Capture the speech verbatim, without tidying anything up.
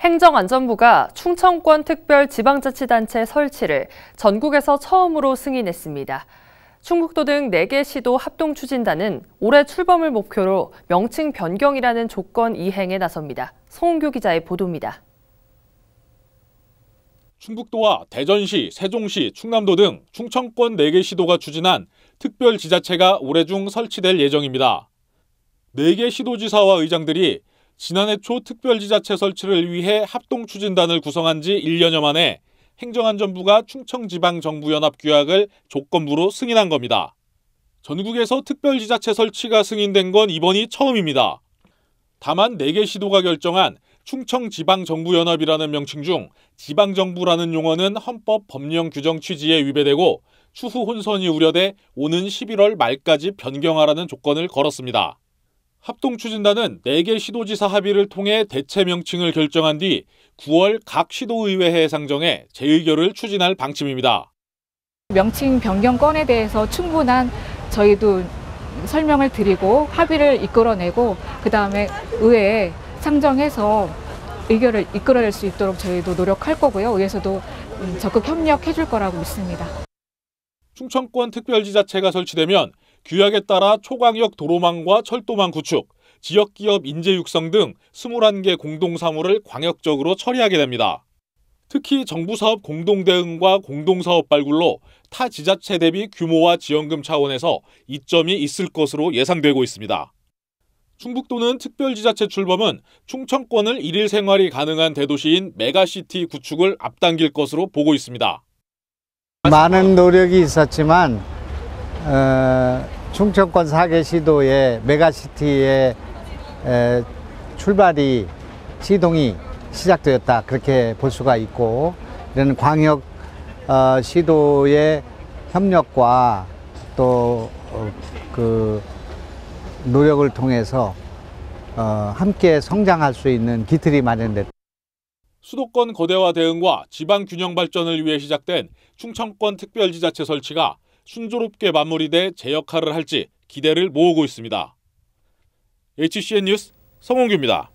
행정안전부가 충청권 특별지방자치단체 설치를 전국에서 처음으로 승인했습니다. 충북도 등 네 개 시도 합동추진단은 올해 출범을 목표로 명칭 변경이라는 조건 이행에 나섭니다. 손웅규 기자의 보도입니다. 충북도와 대전시, 세종시, 충남도 등 충청권 네 개 시도가 추진한 특별지자체가 올해 중 설치될 예정입니다. 네 개 시도지사와 의장들이 지난해 초 특별지자체 설치를 위해 합동추진단을 구성한 지 일 년여 만에 행정안전부가 충청지방정부연합규약을 조건부로 승인한 겁니다. 전국에서 특별지자체 설치가 승인된 건 이번이 처음입니다. 다만 네 개 시도가 결정한 충청지방정부연합이라는 명칭 중 지방정부라는 용어는 헌법 법령 규정 취지에 위배되고 추후 혼선이 우려돼 오는 십일월 말까지 변경하라는 조건을 걸었습니다. 합동추진단은 네 개 시도지사 합의를 통해 대체 명칭을 결정한 뒤 구월 각 시도의회에 상정해 재의결을 추진할 방침입니다. 명칭 변경권에 대해서 충분한 저희도 설명을 드리고 합의를 이끌어내고 그다음에 의회에 상정해서 의결을 이끌어낼 수 있도록 저희도 노력할 거고요. 의회에서도 적극 협력해 줄 거라고 믿습니다. 충청권 특별지자체가 설치되면 규약에 따라 초광역 도로망과 철도망 구축, 지역기업 인재 육성 등 이십일 개 공동사무를 광역적으로 처리하게 됩니다. 특히 정부사업 공동대응과 공동사업 발굴로 타 지자체 대비 규모와 지원금 차원에서 이점이 있을 것으로 예상되고 있습니다. 충북도는 특별지자체 출범은 충청권을 일일 생활이 가능한 대도시인 메가시티 구축을 앞당길 것으로 보고 있습니다. 많은 노력이 있었지만 어, 충청권 네 개 시도의 메가시티의 에, 출발이 시동이 시작되었다 그렇게 볼 수가 있고 이런 광역 어, 시도의 협력과 또 그 어, 노력을 통해서 어, 함께 성장할 수 있는 기틀이 마련됐다. 수도권 거대화 대응과 지방 균형 발전을 위해 시작된 충청권 특별지자체 설치가 순조롭게 마무리돼 제 역할을 할지 기대를 모으고 있습니다. 에이치씨엔 뉴스 성웅규입니다.